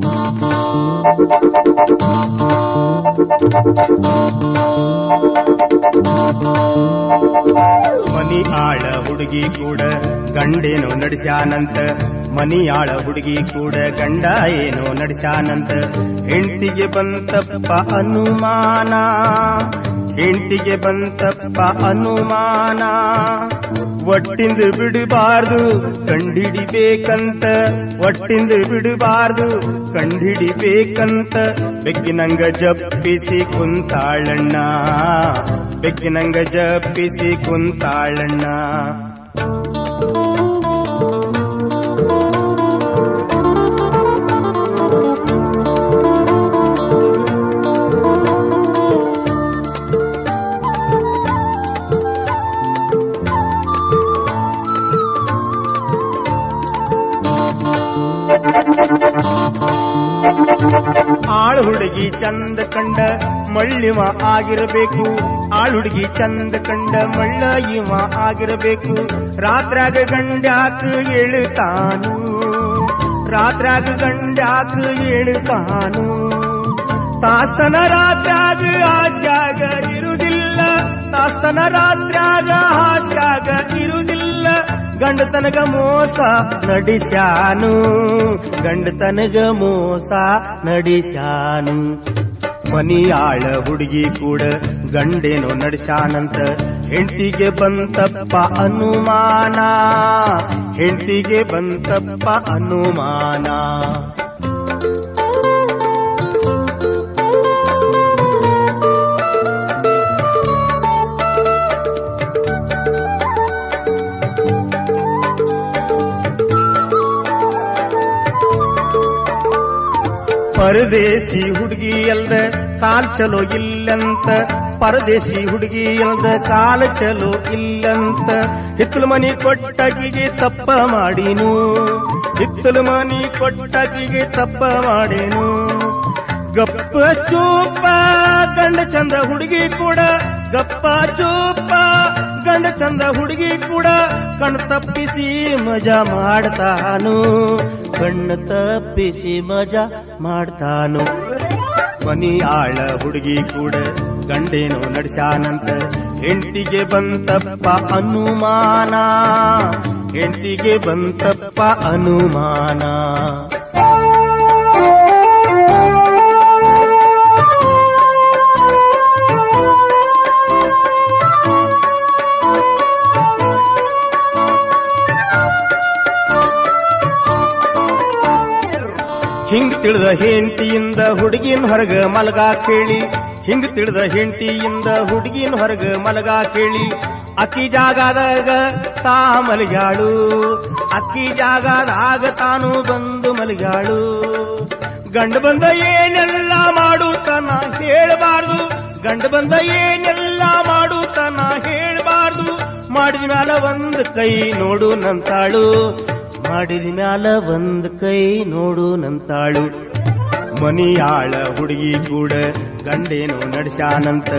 ಮನಿಯಾಳ ಹುಡುಗಿ ಕೂಡ ಗಂಡೇನೋ ನಡೆಸಾನಂತ ಮನಿಯಾಳ ಹುಡುಗಿ ಕೂಡ ಗಂಡ ಏನೋ ನಡೆಸಾನಂತ ಹೆಂಡತಿಗೆ ಬಂತಪ್ಪ ಅನುಮಾನ ಹೆಂಡತಿಗೆ ಬಂತಪ್ಪ ಅನುಮಾನ ಒಟ್ಟಿಂದ ಬಿಡಬಾರ್ದು ಕಂಡಿಡಿಬೇಕಂತ ಒಟ್ಟಿಂದ ಬಿಡಬಾರ್ದು ಕಂಡಿಡಿಬೇಕಂತ ಬೆಕ್ಕಿನಂಗ ಜಪ್ಪಿಸಿ ಕುಂತಾಳಣ್ಣ ಬೆಕ್ಕಿನಂಗ ಜಪ್ಪಿಸಿ ಕುಂತಾಳಣ್ಣ ಆಳ್ ಹುಡುಗಿ ಚಂದ ಕಂಡ ಮಳ್ಳಿವ ಆಗಿರಬೇಕು ಆಳ್ ಹುಡುಗಿ ಚಂದ ಕಂಡ ಮಳ್ಳ ಇವ ಆಗಿರಬೇಕು ರಾತ್ರಾಗ ಗಂಡ್ಯಾಕ ಏಳುತ್ತಾನು ರಾತ್ರಾಗ ಗಂಡ್ಯಾಕ ಏಳುತ್ತಾನು ತಾಸ್ತನ ರಾತ್ರಾಗ ಹಾಸ್ಗಾಗ ಇರುವುದಿಲ್ಲ ತಾಸ್ತನ ರಾತ್ರಾಗ ಹಾಸ್ಗಾಗ ಇರುವುದಿಲ್ಲ ಗಂಡತನಗ ಮೋಸ ನಡಿಸ್ಯಾನು ಗಂಡತನಗ ಮೋಸ ನಡಿಸ್ಯಾನು ಮನಿಯಾಳ ಹುಡುಗಿ ಕೂಡ ಗಂಡೇನೋ ನಡೆಸಾನಂತ ಹೆಂಡತಿಗೆ ಬಂತಪ್ಪ ಅನುಮಾನ ಹೆಂಡತಿಗೆ ಬಂತಪ್ಪ ಅನುಮಾನ ಪರದೇಸಿ ಹುಡುಗಿ ಅಲ್ದ ಕಾಲ್ ಚಲೋ ಇಲ್ಲಂತ ಪರದೇಸಿ ಹುಡುಗಿ ಅಲ್ದ ಕಾಲ್ ಚಲೋ ಇಲ್ಲಂತ ಹಿತ್ತಲು ಮನಿ ಕೊಟ್ಟಗಿಗೆ ತಪ್ಪ ಮಾಡೀನು ಹಿತ್ತಲು ಮನಿ ಕೊಟ್ಟಗಿಗೆ ತಪ್ಪ ಮಾಡೇನು ಗಪ್ಪ ಚೂಪ ಗಂಡ ಚಂದ ಹುಡುಗಿ ಕೂಡ ಗಪ್ಪ ಚೂಪ ಗಂಡ ಚಂದ ಹುಡುಗಿ ಕೂಡ ಕಣ್ ತಪ್ಪಿಸಿ ಮಜಾ ಮಾಡ್ತಾನು ಕಣ್ಣು ತಪ್ಪಿಸಿ ಮಜಾ ಮಾಡ್ತಾನು ಮನಿಯಾಳ ಹುಡುಗಿ ಕೂಡ ಗಂಡೇನೋ ನಡೆಸಾನಂತ ಹೆಂಡತಿಗೆ ಬಂತಪ್ಪ ಅನುಮಾನ ಹೆಂಡತಿಗೆ ಬಂತಪ್ಪ ಅನುಮಾನ ಹಿಂಗ್ ತಿಳಿದ ಹೆಂಡತಿಯಿಂದ ಹುಡುಗಿನ ಹೊರಗ ಮಲಗ ಕೇಳಿ ಹಿಂಗ್ ತಿಳಿದ ಹೆಂಡತಿಯಿಂದ ಹುಡುಗಿನ ಹೊರಗ ಮಲಗ ಕೇಳಿ ಅಕ್ಕಿ ಜಾಗದಾಗ ತಾ ಮಲಗಾಳು ಅಕ್ಕಿ ಜಾಗದಾಗ ತಾನು ಬಂದು ಮಲಗಾಳು ಗಂಡ ಬಂದ ಏನೆಲ್ಲ ಮಾಡುತ್ತಾನ ಹೇಳಬಾರ್ದು ಗಂಡ ಬಂದ ಏನೆಲ್ಲ ಮಾಡುತ್ತಾನ ಹೇಳಬಾರ್ದು ಮಾಡಿದ ಮ್ಯಾಲ ಒಂದು ಕೈ ನೋಡು ನಂತಾಳು ಮಾಡಿದ ಮ್ಯಾಲ ಒಂದ್ ಕೈ ನೋಡು ನಂತಾಳು ಮನಿಯಾಳ ಹುಡುಗಿ ಕೂಡ ಗಂಡೇನೋ ನಡೆಸಾನಂತ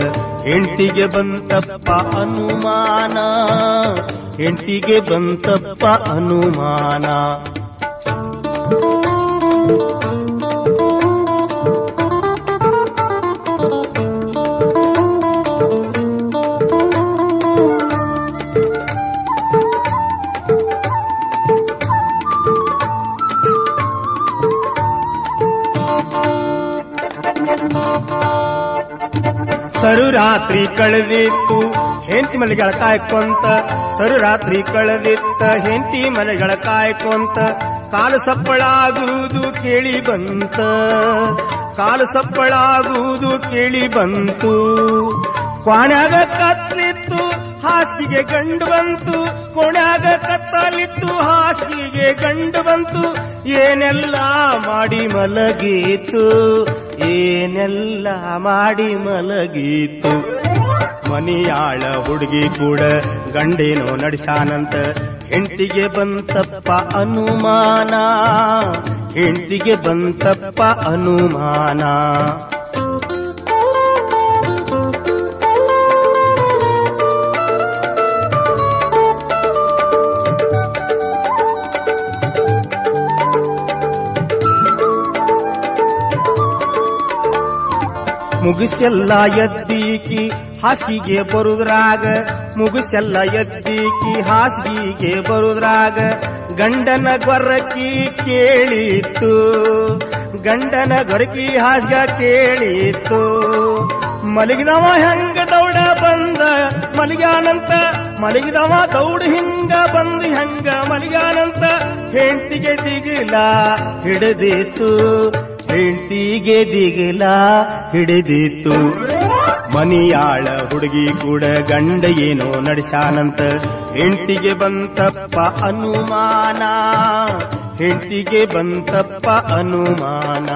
ಹೆಂಡತಿಗೆ ಬಂತಪ್ಪ ಅನುಮಾನ ಹೆಂಡತಿಗೆ ಬಂತಪ್ಪ ಅನುಮಾನ ಸರು ರಾತ್ರಿ ಕಳೆದಿತ್ತು ಹೆಂಡತಿ ಮನೆಗಳ ಕಾಯ್ಕೊಂತ ಸರು ರಾತ್ರಿ ಕಳೆದಿತ್ತ ಹೆಂಡತಿ ಮನೆಗಳ ಕಾಯ್ಕೊಂತ ಕಾಲು ಸಪ್ಪಳಾಗುವುದು ಕೇಳಿ ಬಂತ ಕಾಲು ಸಪ್ಪಳಾಗುವುದು ಕೇಳಿ ಬಂತು ಕೋಣಾಗ ಕತ್ತಲಿತ್ತು ಹಾಸಿಗೆ ಗಂಡು ಬಂತು ಕೋಣಾಗ ಕತ್ತಲಿತ್ತು ಹಾಸಿಗೆ ಗಂಡು ಬಂತು ಏನೆಲ್ಲ ಮಾಡಿ ಮಲಗೀತು ಏನೆಲ್ಲ ಮಾಡಿ ಮಲಗೀತು ಮನಿಯಾಳ ಹುಡುಗಿ ಕೂಡ ಗಂಡೇನೋ ನಡೆಸಾನಂತ ಹೆಂಡತಿಗೆ ಬಂತಪ್ಪ ಅನುಮಾನ ಹೆಂಡತಿಗೆ ಬಂತಪ್ಪ ಅನುಮಾನ ಮುಗಿಸೆಲ್ಲ ಎದ್ದೀಕಿ ಹಾಸಿಗೆ ಬರುದ್ರಾಗ ಮುಗಿಸೆಲ್ಲ ಎದ್ದೀಕಿ ಹಾಸಿಗೆ ಬರುದ್ರಾಗ ಗಂಡನ ಗೊರಕಿ ಕೇಳಿತ್ತು ಗಂಡನ ಗೊರಕಿ ಹಾಸಿಗೆ ಕೇಳಿತ್ತು ಮಲಗಿದವ ಹೆಂಗ ದೌಡ ಬಂದ ಮಲಗ್ಯಾನಂತ ಮಲಗಿದವ ದೌಡ ಹಿಂಗ ಬಂದ ಹೆಂಗ ಮಲಗ್ಯಾನಂತ ಹೆಂಡತಿಗೆ ದಿಗಿಲ ಹಿಡಿದಿತ್ತು ಹೆಂಡತಿಗೆ ದಿಗಿಲ ಹಿಡಿದಿತ್ತು ಮನೆಯಾಳ ಹುಡುಗಿ ಕೂಡ ಗಂಡ ಏನೋ ನಡೆಸಾನಂತ ಹೆಂಡತಿಗೆ ಬಂತಪ್ಪ ಅನುಮಾನ ಹೆಂಡತಿಗೆ ಬಂತಪ್ಪ ಅನುಮಾನ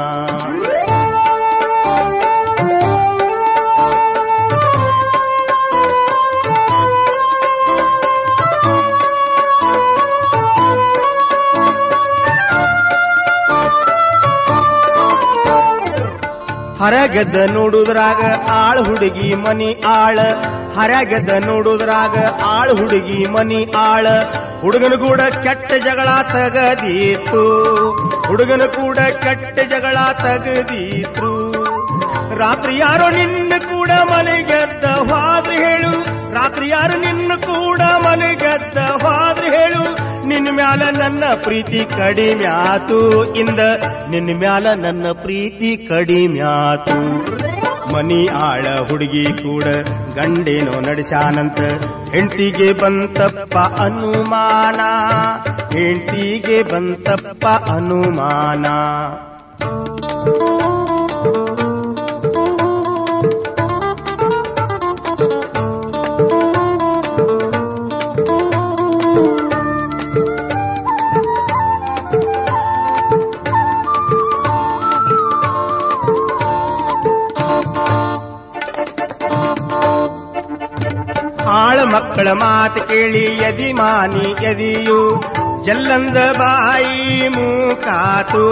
ಹರಗದ ನೋಡುದ್ರಾಗ ಆಳ್ ಹುಡುಗಿ ಮನಿ ಆಳ ಹರಗದ ನೋಡುದ್ರಾಗ ಆಳ್ ಹುಡುಗಿ ಮನಿ ಆಳ ಹುಡುಗನ ಕೂಡ ಕೆಟ್ಟ ಜಗಳ ತಗದಿತ್ತು ಹುಡುಗನ ಕೂಡ ಕೆಟ್ಟ ಜಗಳ ತಗದಿತ್ತು ರಾತ್ರಿ ಯಾರೋ ನಿನ್ನ ಕೂಡ ಮನೆಗೆದ್ದ ಹಾದ್ರಿ ಹೇಳು ರಾತ್ರಿ ಯಾರು ನಿನ್ನ ಕೂಡ ಮನೆಗೆದ್ದ ಹಾದ್ರಿ ಹೇಳು ನಿನ್ನ ಮ್ಯಾಲ ನನ್ನ ಪ್ರೀತಿ ಕಡಿಮೆ ಆತು ಇಂದ ನಿನ್ನ ಮ್ಯಾಲ ನನ್ನ ಪ್ರೀತಿ ಕಡಿಮೆ ಆತು ಮನಿ ಆಳ ಹುಡುಗಿ ಕೂಡ ಗಂಡೇನೋ ನಡೆಸಾನಂತ ಹೆಂಡತಿಗೆ ಬಂತಪ್ಪ ಅನುಮಾನ ಹೆಂಡತಿಗೆ ಬಂತಪ್ಪ ಅನುಮಾನ ಆಳ ಮಕ್ಕಳ ಮಾತು ಕೇಳಿ ಯದಿಮಾನಿ ಯದಿಯು ಜಲ್ಲಂದ ಬಾಯಿ ಮೂಕಾತು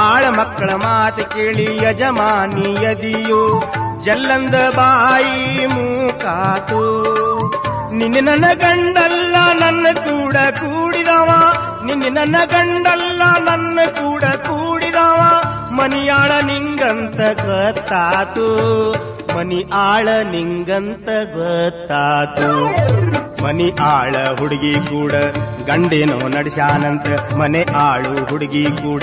ಆಳ ಮಕ್ಕಳ ಮಾತು ಕೇಳಿ ಯಜಮಾನಿ ಯದಿಯು ಜಲ್ಲಂದ ಬಾಯಿ ಮೂಕಾತು ನಿನ್ನ ನನ್ನ ಗಂಡಲ್ಲ ನನ್ನ ಕೂಡ ಕೂಡಿದವ ನಿನ್ನ ನನ್ನ ಗಂಡಲ್ಲ ನನ್ನ ಕೂಡ ಕೂಡಿದವ ಮನಿಯಾಳ ನಿಂಗಂತ ಗೊತ್ತಾತು ಮನಿ ಆಳ ನಿಂಗಂತ ಗೊತ್ತಾತು ಮನಿ ಆಳ ಹುಡುಗಿ ಕೂಡ ಗಂಡೇನೋ ನಡೆಸಾನಂತ ಮನೆ ಆಳು ಹುಡುಗಿ ಕೂಡ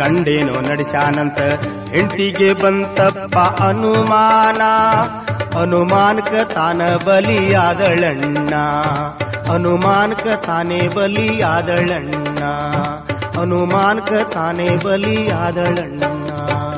ಗಂಡೇನೋ ನಡೆಸಾನಂತ ಹೆಂಡತಿಗೆ ಬಂತಪ್ಪ ಅನುಮಾನ ಅನುಮಾನಕ ತಾನ ಬಲಿಯಾದಳಣ್ಣ ಅನುಮಾನಕ ತಾನೇ ಬಲಿಯಾದಳಣ್ಣ ಹನುಮಾನ್ ತಾನೇ ಬಲಿಯಾದಳಣ್ಣ